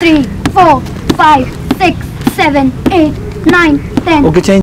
3, 4, 5, 6, 7, 8, 9, 10. Okay, change.